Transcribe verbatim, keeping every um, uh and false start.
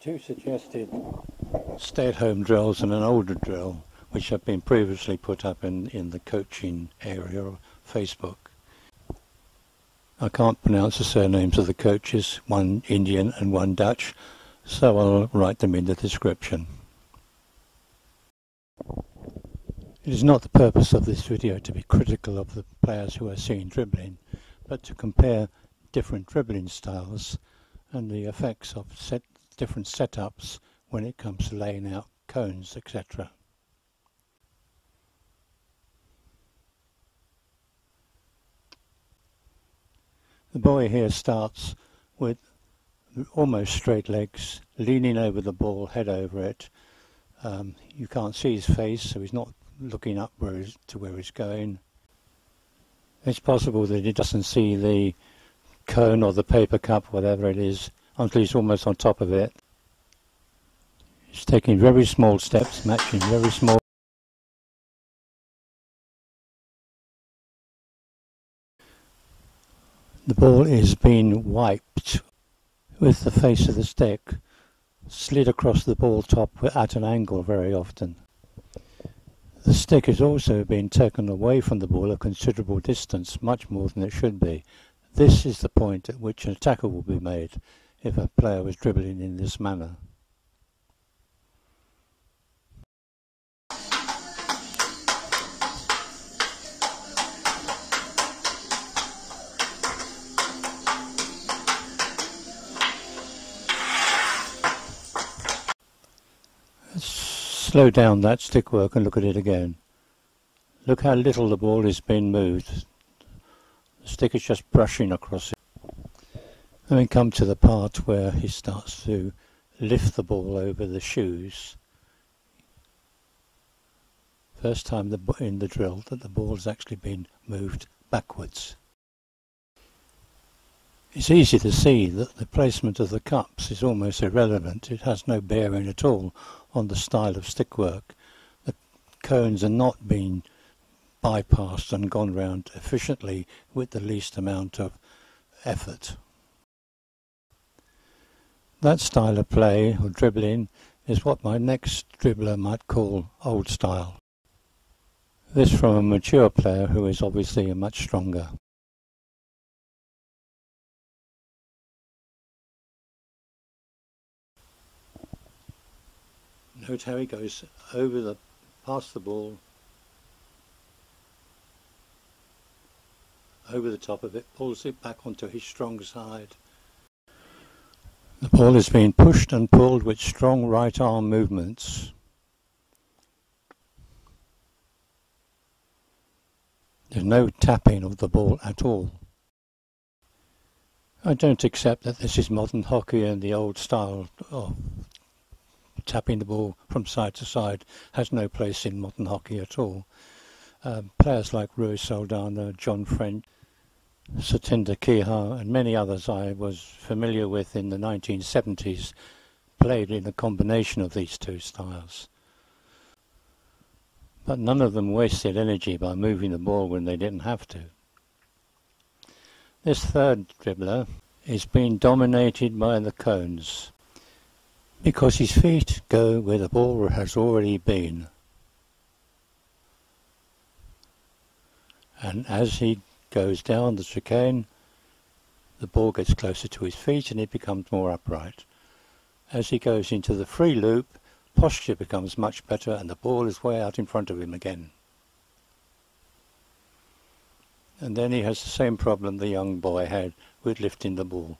two suggested stay-at-home drills and an older drill, which have been previously put up in, in the coaching area of Facebook. I can't pronounce the surnames of the coaches, one Indian and one Dutch, so I'll write them in the description. It is not the purpose of this video to be critical of the players who are seen dribbling, but to compare different dribbling styles and the effects of set, different setups when it comes to laying out cones, et cetera. The boy here starts with almost straight legs, leaning over the ball, head over it. Um, you can't see his face, so he's not looking up where he's, to where he's going. It's possible that he doesn't see the cone or the paper cup, whatever it is, until he's almost on top of it. He's taking very small steps, matching very small. The ball is being wiped with the face of the stick slid across the ball top at an angle very often. The stick is also being taken away from the ball a considerable distance, much more than it should be. This is the point at which an tackle will be made if a player was dribbling in this manner. Slow down that stick work and look at it again. Look how little the ball is being moved. The stick is just brushing across it. And we come to the part where he starts to lift the ball over the shoes. First time in the drill that the ball has actually been moved backwards. It's easy to see that the placement of the cups is almost irrelevant. It has no bearing at all on the style of stick work. The cones are not being bypassed and gone round efficiently with the least amount of effort. That style of play or dribbling is what my next dribbler might call old style. This from a mature player who is obviously much stronger. Note how he goes over the, past the ball, over the top of it, pulls it back onto his strong side. The ball is being pushed and pulled with strong right arm movements. There's no tapping of the ball at all. I don't accept that this is modern hockey and the old style of tapping the ball from side to side has no place in modern hockey at all. Um, players like Rui Soldano, John French, Sutinder Keha and many others I was familiar with in the nineteen seventies played in a combination of these two styles. But none of them wasted energy by moving the ball when they didn't have to. This third dribbler is being dominated by the cones, because his feet go where the ball has already been. And as he goes down the chicane, the ball gets closer to his feet and he becomes more upright. As he goes into the free loop, posture becomes much better and the ball is way out in front of him again. And then he has the same problem the young boy had with lifting the ball.